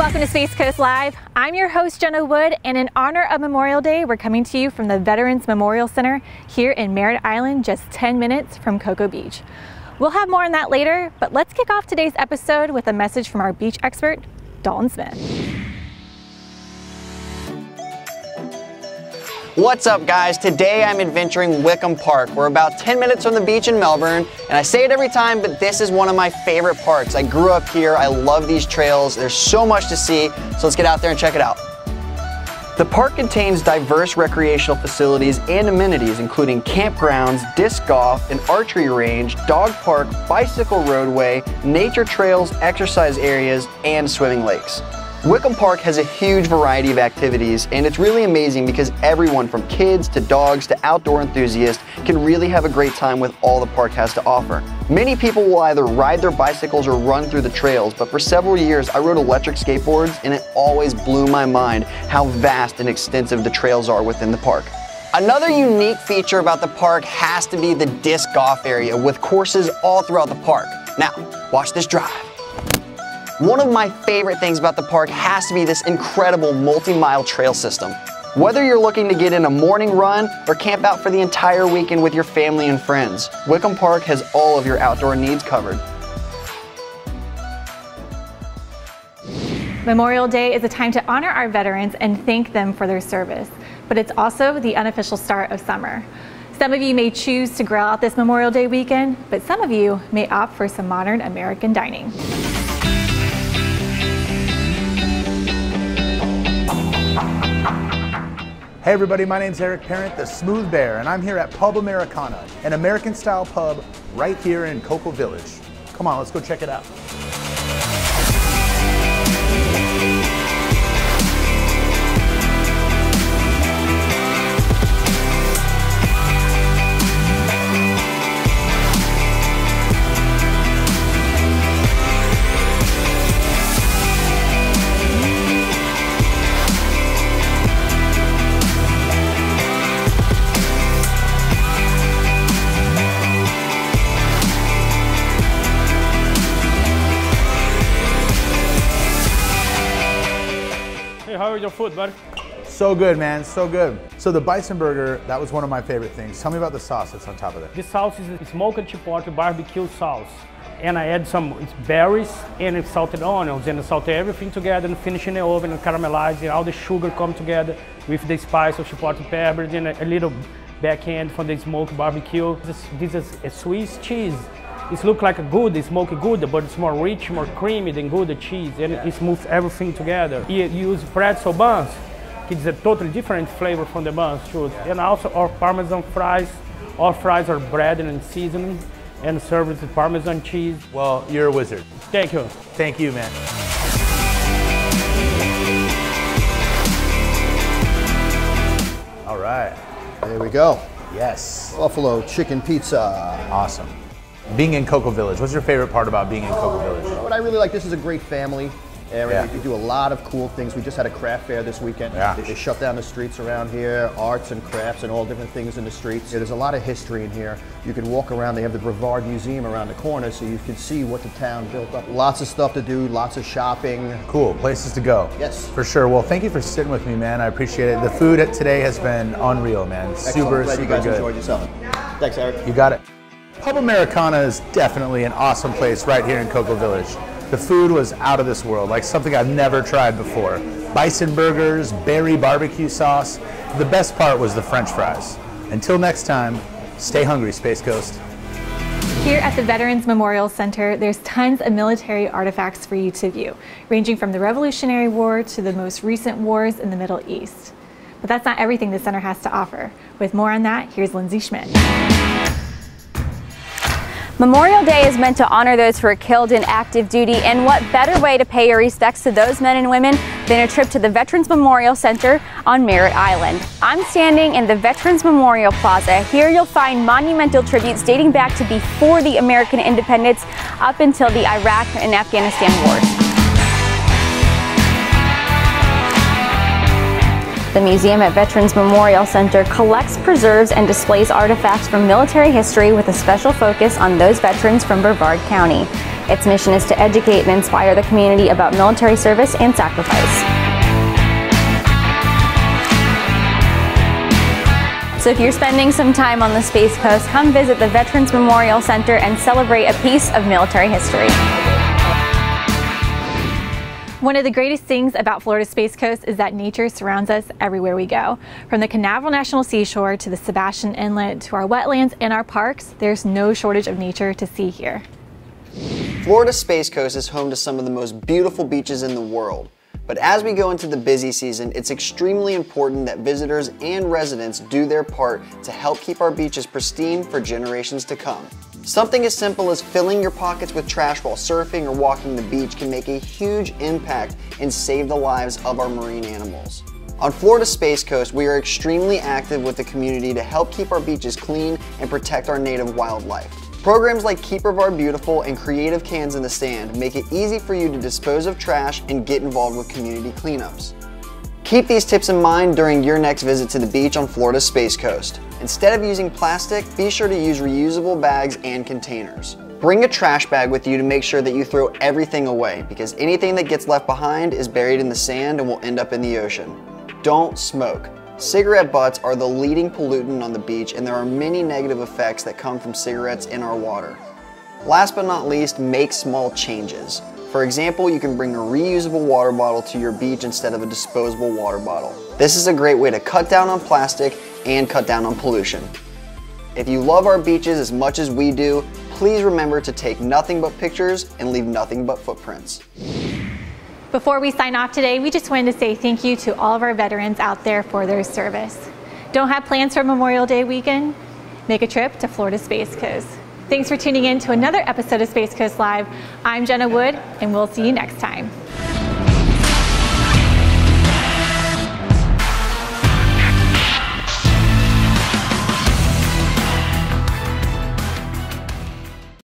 Welcome to Space Coast Live. I'm your host, Jenna Wood, and in honor of Memorial Day, we're coming to you from the Veterans Memorial Center here in Merritt Island, just 10 minutes from Cocoa Beach. We'll have more on that later, but let's kick off today's episode with a message from our beach expert, Dalton Smith. What's up, guys? Today I'm adventuring Wickham Park. We're about 10 minutes from the beach in Melbourne, and I say it every time, but this is one of my favorite parks. I grew up here. I love these trails. There's so much to see, so let's get out there and check it out. The park contains diverse recreational facilities and amenities, including campgrounds, disc golf, an archery range, dog park, bicycle roadway, nature trails, exercise areas, and swimming lakes. Wickham Park has a huge variety of activities, and it's really amazing because everyone from kids to dogs to outdoor enthusiasts can really have a great time with all the park has to offer. Many people will either ride their bicycles or run through the trails, but for several years I rode electric skateboards, and it always blew my mind how vast and extensive the trails are within the park. Another unique feature about the park has to be the disc golf area with courses all throughout the park. Now, watch this drive. One of my favorite things about the park has to be this incredible multi-mile trail system. Whether you're looking to get in a morning run or camp out for the entire weekend with your family and friends, Wickham Park has all of your outdoor needs covered. Memorial Day is a time to honor our veterans and thank them for their service, but it's also the unofficial start of summer. Some of you may choose to grill out this Memorial Day weekend, but some of you may opt for some modern American dining. Hey everybody, my name's Eric Parent, the Smooth Bear, and I'm here at Pub Americana, an American-style pub right here in Cocoa Village. Come on, let's go check it out. How was your food, buddy? So good, man, so good. So the bison burger, that was one of my favorite things. Tell me about the sauce that's on top of it. This sauce is a smoked chipotle barbecue sauce. And I add some berries and salted onions and saute everything together and finish in the oven and caramelize it. All the sugar come together with the spice of chipotle peppers and a little back end for the smoked barbecue. This is a Swiss cheese. It looks like a good, smoky good, but it's more rich, more creamy than good cheese, and it smooths everything together. You use pretzel buns. It's a totally different flavor from the buns, too. And also our Parmesan fries. Our fries are breaded and seasoned and served with Parmesan cheese. Well, you're a wizard. Thank you. Thank you, man. All right. There we go. Yes. Buffalo chicken pizza. Awesome. Being in Cocoa Village, what's your favorite part about being in Cocoa Village? What I really like, this is a great family area. Yeah. You do a lot of cool things. We just had a craft fair this weekend. Yeah. They shut down the streets around here, arts and crafts and all different things in the streets. There's a lot of history in here. You can walk around. They have the Brevard Museum around the corner, so you can see what the town built up. Lots of stuff to do, lots of shopping. Cool, places to go. Yes. For sure. Well, thank you for sitting with me, man. I appreciate it. The food today has been unreal, man. Excellent. Super, glad super good. You guys good. Enjoyed yourself. Thanks, Eric. You got it. Pub Americana is definitely an awesome place right here in Cocoa Village. The food was out of this world, like something I've never tried before. Bison burgers, berry barbecue sauce. The best part was the French fries. Until next time, stay hungry, Space Coast. Here at the Veterans Memorial Center, there's tons of military artifacts for you to view, ranging from the Revolutionary War to the most recent wars in the Middle East. But that's not everything the center has to offer. With more on that, here's Lindsey Schmidt. Memorial Day is meant to honor those who are killed in active duty, and what better way to pay your respects to those men and women than a trip to the Veterans Memorial Center on Merritt Island. I'm standing in the Veterans Memorial Plaza. Here you'll find monumental tributes dating back to before the American independence up until the Iraq and Afghanistan wars. The museum at Veterans Memorial Center collects, preserves, and displays artifacts from military history with a special focus on those veterans from Brevard County. Its mission is to educate and inspire the community about military service and sacrifice. So if you're spending some time on the Space Coast, come visit the Veterans Memorial Center and celebrate a piece of military history. One of the greatest things about Florida's Space Coast is that nature surrounds us everywhere we go. From the Canaveral National Seashore to the Sebastian Inlet to our wetlands and our parks, there's no shortage of nature to see here. Florida's Space Coast is home to some of the most beautiful beaches in the world. But as we go into the busy season, it's extremely important that visitors and residents do their part to help keep our beaches pristine for generations to come. Something as simple as filling your pockets with trash while surfing or walking the beach can make a huge impact and save the lives of our marine animals. On Florida's Space Coast, we are extremely active with the community to help keep our beaches clean and protect our native wildlife. Programs like Keep America Beautiful and Creative Cans in the Sand make it easy for you to dispose of trash and get involved with community cleanups. Keep these tips in mind during your next visit to the beach on Florida's Space Coast. Instead of using plastic, be sure to use reusable bags and containers. Bring a trash bag with you to make sure that you throw everything away, because anything that gets left behind is buried in the sand and will end up in the ocean. Don't smoke. Cigarette butts are the leading pollutant on the beach, and there are many negative effects that come from cigarettes in our water. Last but not least, make small changes. For example, you can bring a reusable water bottle to your beach instead of a disposable water bottle. This is a great way to cut down on plastic and cut down on pollution. If you love our beaches as much as we do, please remember to take nothing but pictures and leave nothing but footprints. Before we sign off today, we just wanted to say thank you to all of our veterans out there for their service. Don't have plans for Memorial Day weekend? Make a trip to Florida's Space Coast. Thanks for tuning in to another episode of Space Coast Live. I'm Jenna Wood, and we'll see you next time.